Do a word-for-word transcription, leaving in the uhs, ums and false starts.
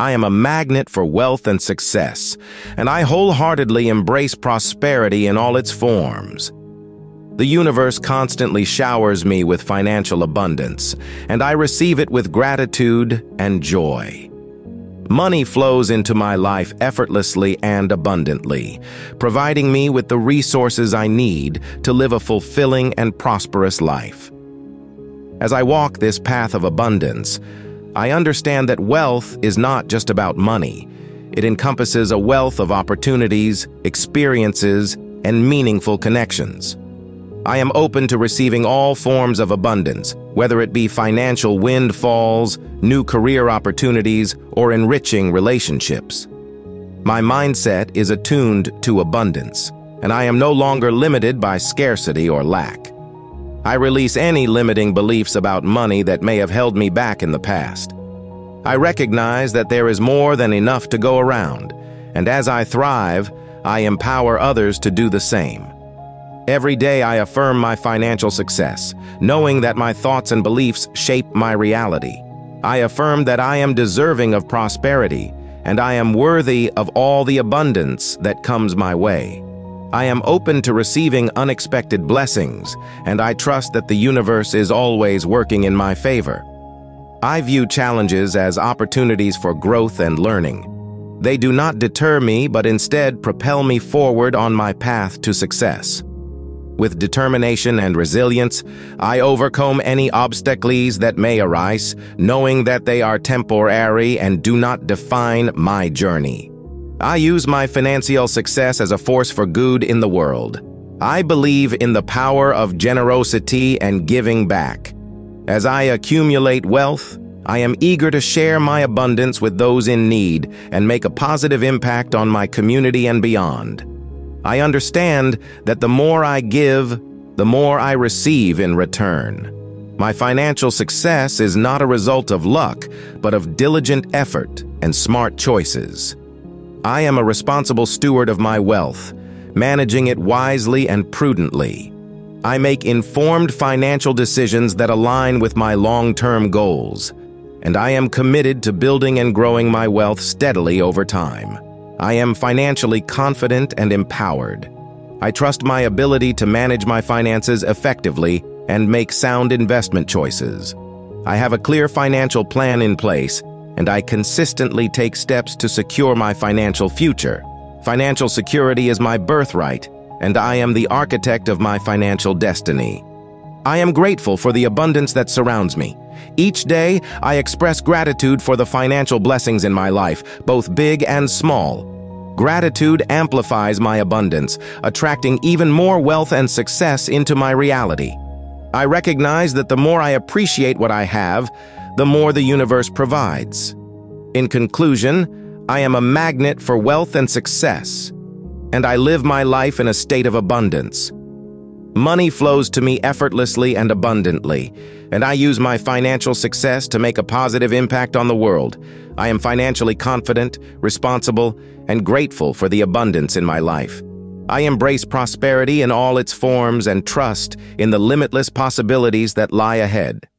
I am a magnet for wealth and success, and I wholeheartedly embrace prosperity in all its forms. The universe constantly showers me with financial abundance, and I receive it with gratitude and joy. Money flows into my life effortlessly and abundantly, providing me with the resources I need to live a fulfilling and prosperous life. As I walk this path of abundance, I understand that wealth is not just about money. It encompasses a wealth of opportunities, experiences, and meaningful connections. I am open to receiving all forms of abundance, whether it be financial windfalls, new career opportunities, or enriching relationships. My mindset is attuned to abundance, and I am no longer limited by scarcity or lack. I release any limiting beliefs about money that may have held me back in the past. I recognize that there is more than enough to go around, and as I thrive, I empower others to do the same. Every day I affirm my financial success, knowing that my thoughts and beliefs shape my reality. I affirm that I am deserving of prosperity, and I am worthy of all the abundance that comes my way. I am open to receiving unexpected blessings, and I trust that the universe is always working in my favor. I view challenges as opportunities for growth and learning. They do not deter me, but instead propel me forward on my path to success. With determination and resilience, I overcome any obstacles that may arise, knowing that they are temporary and do not define my journey. I use my financial success as a force for good in the world. I believe in the power of generosity and giving back. As I accumulate wealth, I am eager to share my abundance with those in need and make a positive impact on my community and beyond. I understand that the more I give, the more I receive in return. My financial success is not a result of luck, but of diligent effort and smart choices. I am a responsible steward of my wealth, managing it wisely and prudently. I make informed financial decisions that align with my long-term goals, and I am committed to building and growing my wealth steadily over time. I am financially confident and empowered. I trust my ability to manage my finances effectively and make sound investment choices. I have a clear financial plan in place, and I consistently take steps to secure my financial future. Financial security is my birthright, and I am the architect of my financial destiny. I am grateful for the abundance that surrounds me. Each day, I express gratitude for the financial blessings in my life, both big and small. Gratitude amplifies my abundance, attracting even more wealth and success into my reality. I recognize that the more I appreciate what I have, the more the universe provides. In conclusion, I am a magnet for wealth and success, and I live my life in a state of abundance. Money flows to me effortlessly and abundantly, and I use my financial success to make a positive impact on the world. I am financially confident, responsible, and grateful for the abundance in my life. I embrace prosperity in all its forms and trust in the limitless possibilities that lie ahead.